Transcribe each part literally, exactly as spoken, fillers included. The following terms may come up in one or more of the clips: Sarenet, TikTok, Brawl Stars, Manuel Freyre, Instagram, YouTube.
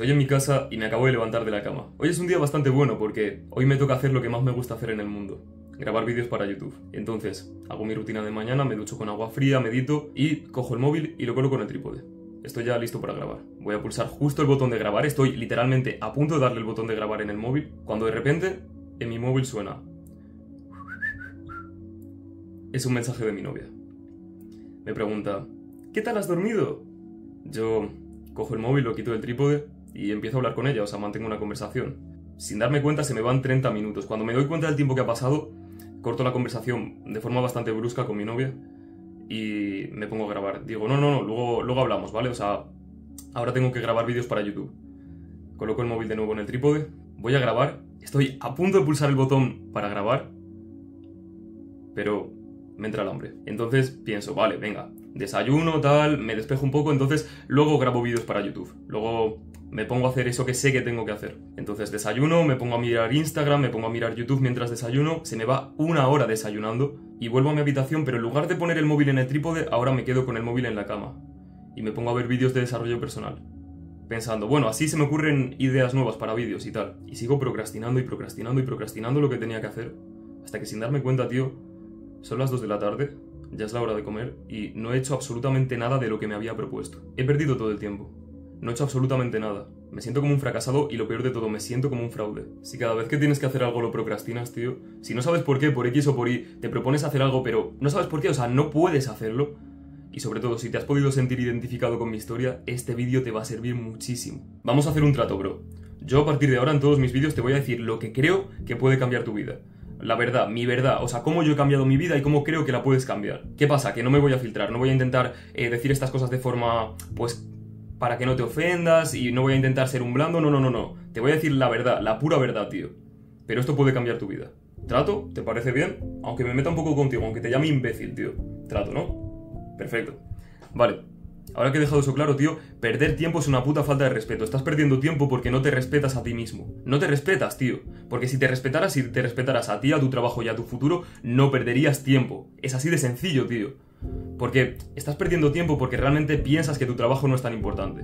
Estoy en mi casa y me acabo de levantar de la cama. Hoy es un día bastante bueno porque hoy me toca hacer lo que más me gusta hacer en el mundo: grabar vídeos para YouTube. Entonces, hago mi rutina de mañana, me ducho con agua fría, medito y cojo el móvil y lo coloco en el trípode. Estoy ya listo para grabar. Voy a pulsar justo el botón de grabar, estoy literalmente a punto de darle el botón de grabar en el móvil, cuando de repente, en mi móvil suena. Es un mensaje de mi novia. Me pregunta, ¿qué tal has dormido? Yo cojo el móvil, lo quito del trípode y empiezo a hablar con ella, o sea, mantengo una conversación. Sin darme cuenta se me van treinta minutos. Cuando me doy cuenta del tiempo que ha pasado, corto la conversación de forma bastante brusca con mi novia y me pongo a grabar. Digo, no, no, no, luego, luego hablamos, ¿vale? O sea, ahora tengo que grabar vídeos para YouTube. Coloco el móvil de nuevo en el trípode, voy a grabar, estoy a punto de pulsar el botón para grabar, pero me entra el hambre. Entonces pienso, vale, venga, desayuno, tal, me despejo un poco, entonces luego grabo vídeos para YouTube. Luego me pongo a hacer eso que sé que tengo que hacer. Entonces desayuno, me pongo a mirar Instagram, me pongo a mirar YouTube mientras desayuno, se me va una hora desayunando y vuelvo a mi habitación, pero en lugar de poner el móvil en el trípode, ahora me quedo con el móvil en la cama y me pongo a ver vídeos de desarrollo personal. Pensando, bueno, así se me ocurren ideas nuevas para vídeos y tal. Y sigo procrastinando y procrastinando y procrastinando lo que tenía que hacer. Hasta que sin darme cuenta, tío, son las dos de la tarde, ya es la hora de comer y no he hecho absolutamente nada de lo que me había propuesto. He perdido todo el tiempo. No he hecho absolutamente nada. Me siento como un fracasado y lo peor de todo, me siento como un fraude. Si cada vez que tienes que hacer algo lo procrastinas, tío, si no sabes por qué, por X o por Y, te propones hacer algo pero no sabes por qué, o sea, no puedes hacerlo. Y sobre todo, si te has podido sentir identificado con mi historia, este vídeo te va a servir muchísimo. Vamos a hacer un trato, bro. Yo a partir de ahora en todos mis vídeos te voy a decir lo que creo que puede cambiar tu vida. La verdad, mi verdad, o sea, cómo yo he cambiado mi vida y cómo creo que la puedes cambiar. ¿Qué pasa? Que no me voy a filtrar, no voy a intentar eh, decir estas cosas de forma, pues, para que no te ofendas y no voy a intentar ser un blando, no, no, no, no. Te voy a decir la verdad, la pura verdad, tío. Pero esto puede cambiar tu vida. ¿Trato? ¿Te parece bien? Aunque me meta un poco contigo, aunque te llame imbécil, tío. ¿Trato, no? Perfecto. Vale. Ahora que he dejado eso claro, tío, perder tiempo es una puta falta de respeto. Estás perdiendo tiempo porque no te respetas a ti mismo. No te respetas, tío. Porque si te respetaras, si te respetaras a ti, a tu trabajo y a tu futuro, no perderías tiempo. Es así de sencillo, tío. Porque estás perdiendo tiempo porque realmente piensas que tu trabajo no es tan importante.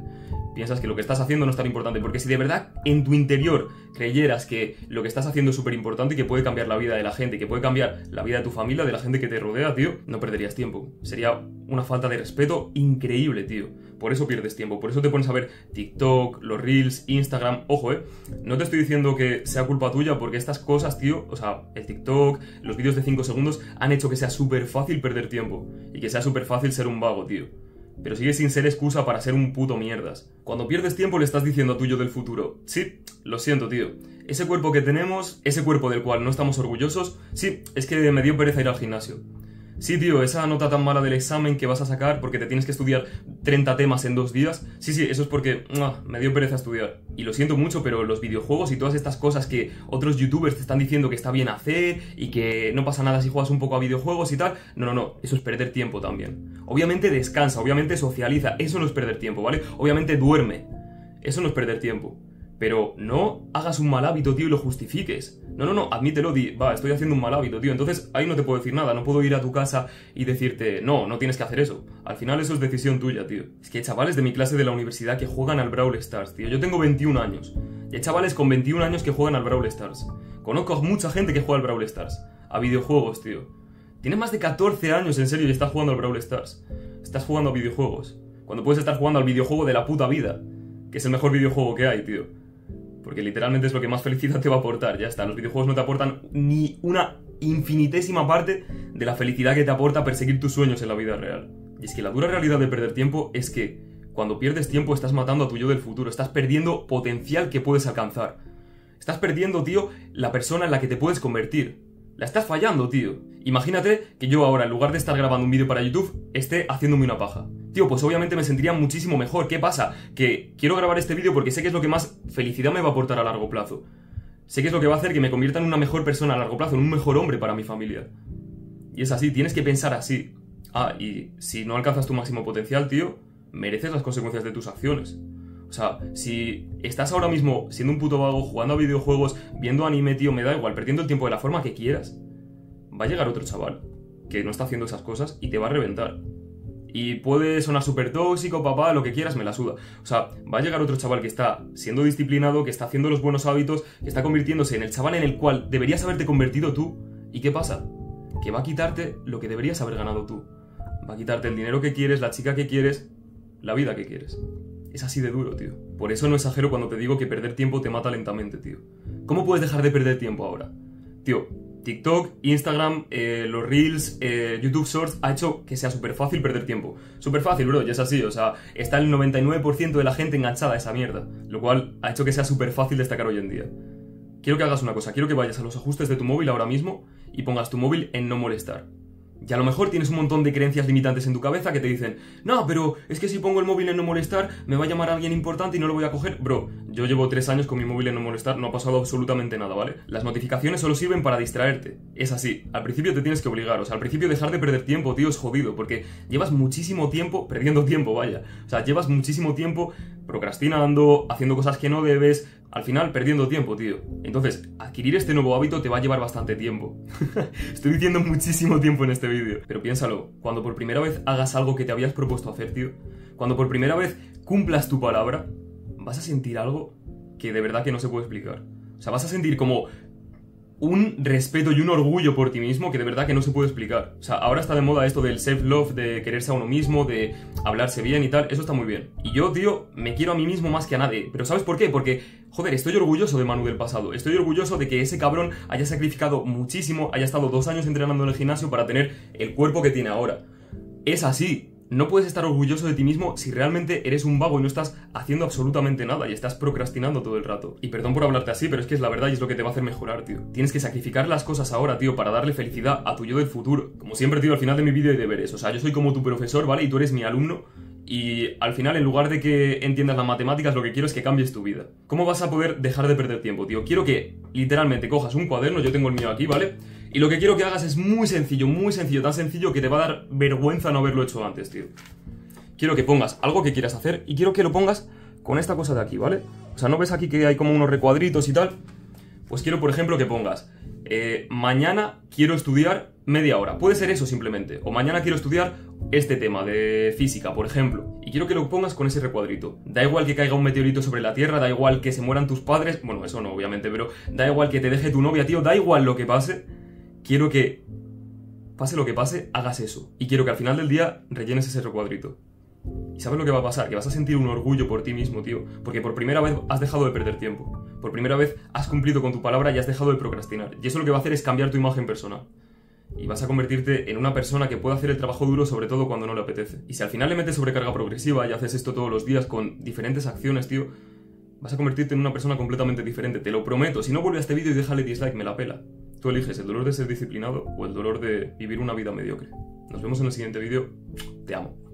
Piensas que lo que estás haciendo no es tan importante. Porque si de verdad en tu interior creyeras que lo que estás haciendo es súper importante y que puede cambiar la vida de la gente, que puede cambiar la vida de tu familia, de la gente que te rodea, tío, no perderías tiempo. Sería una falta de respeto increíble, tío. Por eso pierdes tiempo. Por eso te pones a ver TikTok, los Reels, Instagram. Ojo, eh. No te estoy diciendo que sea culpa tuya porque estas cosas, tío, o sea, el TikTok, los vídeos de cinco segundos han hecho que sea súper fácil perder tiempo. Y que sea súper fácil ser un vago, tío. Pero sigue sin ser excusa para ser un puto mierdas. Cuando pierdes tiempo le estás diciendo a tu yo del futuro, sí, lo siento, tío. Ese cuerpo que tenemos, ese cuerpo del cual no estamos orgullosos, sí, es que me dio pereza ir al gimnasio. Sí, tío, esa nota tan mala del examen que vas a sacar porque te tienes que estudiar treinta temas en dos días. Sí, sí, eso es porque muah, me dio pereza estudiar. Y lo siento mucho, pero los videojuegos y todas estas cosas que otros youtubers te están diciendo que está bien hacer y que no pasa nada si juegas un poco a videojuegos y tal. No, no, no, eso es perder tiempo también. Obviamente descansa, obviamente socializa, eso no es perder tiempo, ¿vale? Obviamente duerme, eso no es perder tiempo. Pero no hagas un mal hábito, tío, y lo justifiques. No, no, no, admítelo, di, va, estoy haciendo un mal hábito, tío. Entonces ahí no te puedo decir nada, no puedo ir a tu casa y decirte, no, no tienes que hacer eso. Al final eso es decisión tuya, tío. Es que hay chavales de mi clase de la universidad que juegan al Brawl Stars, tío. Yo tengo veintiún años. Y hay chavales con veintiún años que juegan al Brawl Stars. Conozco a mucha gente que juega al Brawl Stars. A videojuegos, tío. Tienes más de catorce años, en serio, y estás jugando al Brawl Stars. Estás jugando a videojuegos. Cuando puedes estar jugando al videojuego de la puta vida. Que es el mejor videojuego que hay, tío. Porque literalmente es lo que más felicidad te va a aportar, ya está. Los videojuegos no te aportan ni una infinitésima parte de la felicidad que te aporta perseguir tus sueños en la vida real. Y es que la dura realidad de perder tiempo es que cuando pierdes tiempo estás matando a tu yo del futuro, estás perdiendo potencial que puedes alcanzar. Estás perdiendo, tío, la persona en la que te puedes convertir. La estás fallando, tío. Imagínate que yo ahora, en lugar de estar grabando un vídeo para YouTube, esté haciéndome una paja. Tío, pues obviamente me sentiría muchísimo mejor. ¿Qué pasa? Que quiero grabar este vídeo porque sé que es lo que más felicidad me va a aportar a largo plazo. Sé que es lo que va a hacer que me convierta en una mejor persona a largo plazo, en un mejor hombre para mi familia. Y es así, tienes que pensar así. Ah, y si no alcanzas tu máximo potencial, tío, mereces las consecuencias de tus acciones. O sea, si estás ahora mismo siendo un puto vago, jugando a videojuegos, viendo anime, tío, me da igual, perdiendo el tiempo de la forma que quieras, va a llegar otro chaval que no está haciendo esas cosas y te va a reventar. y puede sonar súper tóxico, papá, lo que quieras, me la suda. O sea, va a llegar otro chaval que está siendo disciplinado, que está haciendo los buenos hábitos, que está convirtiéndose en el chaval en el cual deberías haberte convertido tú. ¿Y qué pasa? Que va a quitarte lo que deberías haber ganado tú. Va a quitarte el dinero que quieres, la chica que quieres, la vida que quieres. Es así de duro, tío. Por eso no exagero cuando te digo que perder tiempo te mata lentamente, tío. ¿Cómo puedes dejar de perder tiempo ahora? Tío, TikTok, Instagram, eh, los Reels, eh, YouTube Shorts ha hecho que sea súper fácil perder tiempo. Súper fácil, bro, ya es así, o sea, está el noventa y nueve por ciento de la gente enganchada a esa mierda, lo cual ha hecho que sea súper fácil destacar hoy en día. Quiero que hagas una cosa, quiero que vayas a los ajustes de tu móvil ahora mismo y pongas tu móvil en no molestar. Y a lo mejor tienes un montón de creencias limitantes en tu cabeza que te dicen: no, pero es que si pongo el móvil en no molestar, me va a llamar alguien importante y no lo voy a coger. Bro, yo llevo tres años con mi móvil en no molestar, no ha pasado absolutamente nada, ¿vale? Las notificaciones solo sirven para distraerte. Es así, al principio te tienes que obligar, o sea, al principio dejar de perder tiempo, tío, es jodido, porque llevas muchísimo tiempo perdiendo tiempo, vaya. O sea, llevas muchísimo tiempo procrastinando, haciendo cosas que no debes, al final perdiendo tiempo, tío. Entonces, adquirir este nuevo hábito te va a llevar bastante tiempo. Estoy diciendo muchísimo tiempo en este vídeo. Pero piénsalo, cuando por primera vez hagas algo que te habías propuesto hacer, tío, cuando por primera vez cumplas tu palabra, vas a sentir algo que de verdad que no se puede explicar. O sea, vas a sentir como un respeto y un orgullo por ti mismo que de verdad que no se puede explicar. O sea, ahora está de moda esto del self-love, de quererse a uno mismo, de hablarse bien y tal. Eso está muy bien. Y yo, tío, me quiero a mí mismo más que a nadie. ¿Pero sabes por qué? Porque, joder, estoy orgulloso de Manu del pasado. Estoy orgulloso de que ese cabrón haya sacrificado muchísimo, haya estado dos años entrenando en el gimnasio para tener el cuerpo que tiene ahora. Es así. No puedes estar orgulloso de ti mismo si realmente eres un vago y no estás haciendo absolutamente nada y estás procrastinando todo el rato. Y perdón por hablarte así, pero es que es la verdad y es lo que te va a hacer mejorar, tío. Tienes que sacrificar las cosas ahora, tío, para darle felicidad a tu yo del futuro. Como siempre, tío, al final de mi vídeo hay deberes. O sea, yo soy como tu profesor, ¿vale? Y tú eres mi alumno. Y al final, en lugar de que entiendas las matemáticas, lo que quiero es que cambies tu vida. ¿Cómo vas a poder dejar de perder tiempo, tío? Quiero que literalmente cojas un cuaderno, yo tengo el mío aquí, ¿vale? Y lo que quiero que hagas es muy sencillo, muy sencillo, tan sencillo que te va a dar vergüenza no haberlo hecho antes, tío. Quiero que pongas algo que quieras hacer y quiero que lo pongas con esta cosa de aquí, ¿vale? O sea, ¿no ves aquí que hay como unos recuadritos y tal? Pues quiero, por ejemplo, que pongas eh, mañana quiero estudiar media hora. Puede ser eso simplemente. O mañana quiero estudiar este tema de física, por ejemplo. Y quiero que lo pongas con ese recuadrito. Da igual que caiga un meteorito sobre la Tierra, da igual que se mueran tus padres. Bueno, eso no, obviamente, pero da igual que te deje tu novia, tío. Da igual lo que pase. Quiero que, pase lo que pase, hagas eso. Y quiero que al final del día rellenes ese recuadrito. ¿Y sabes lo que va a pasar? Que vas a sentir un orgullo por ti mismo, tío. Porque por primera vez has dejado de perder tiempo. Por primera vez has cumplido con tu palabra y has dejado de procrastinar. Y eso lo que va a hacer es cambiar tu imagen personal. Y vas a convertirte en una persona que pueda hacer el trabajo duro, sobre todo cuando no le apetece. Y si al final le metes sobrecarga progresiva y haces esto todos los días con diferentes acciones, tío, vas a convertirte en una persona completamente diferente. Te lo prometo. Si no, vuelve a este vídeo y déjale dislike, me la pela. Tú eliges el dolor de ser disciplinado o el dolor de vivir una vida mediocre. Nos vemos en el siguiente vídeo. Te amo.